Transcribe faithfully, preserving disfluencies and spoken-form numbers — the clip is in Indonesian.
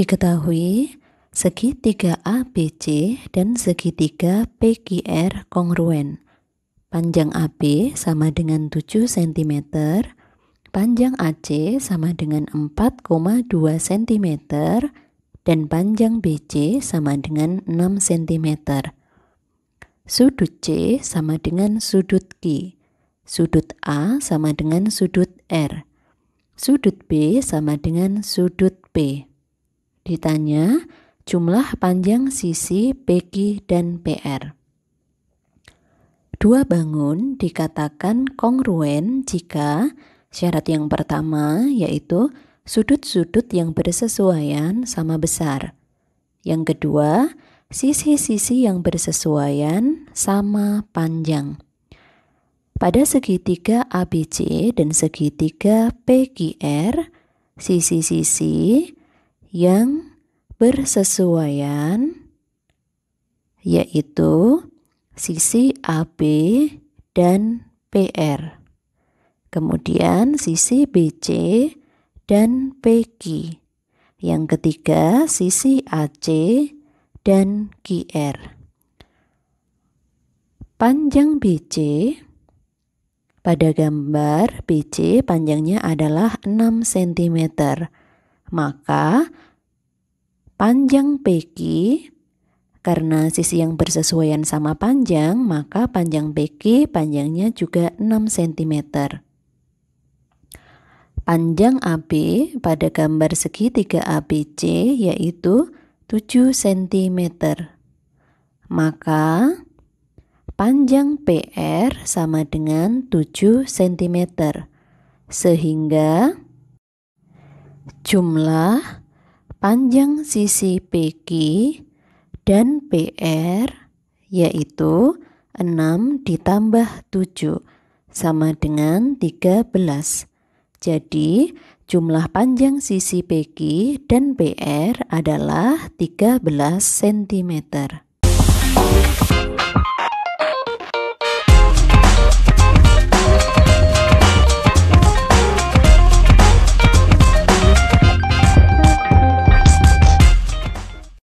Diketahui segitiga A B C dan segitiga P Q R kongruen. Panjang A B sama dengan tujuh sentimeter, panjang A C sama dengan empat koma dua sentimeter, dan panjang B C sama dengan enam sentimeter. Sudut C sama dengan sudut Q, sudut A sama dengan sudut R, sudut B sama dengan sudut P. Ditanya jumlah panjang sisi P Q dan P R. Dua bangun dikatakan kongruen jika syarat yang pertama yaitu sudut-sudut yang bersesuaian sama besar. Yang kedua, sisi-sisi yang bersesuaian sama panjang. Pada segitiga A B C dan segitiga P Q R, sisi-sisi yang bersesuaian yaitu sisi A B dan P R, kemudian sisi B C dan P Q, yang ketiga sisi A C dan Q R. Panjang B C, pada gambar B C panjangnya adalah enam sentimeter, maka panjang P Q, karena sisi yang bersesuaian sama panjang, maka panjang P Q panjangnya juga enam sentimeter. Panjang A B pada gambar segitiga A B C yaitu tujuh sentimeter. Maka panjang P R sama dengan tujuh sentimeter. Sehingga jumlah panjang sisi P Q dan P R yaitu enam ditambah tujuh sama dengan tiga belas. Jadi jumlah panjang sisi P Q dan P R adalah tiga belas sentimeter.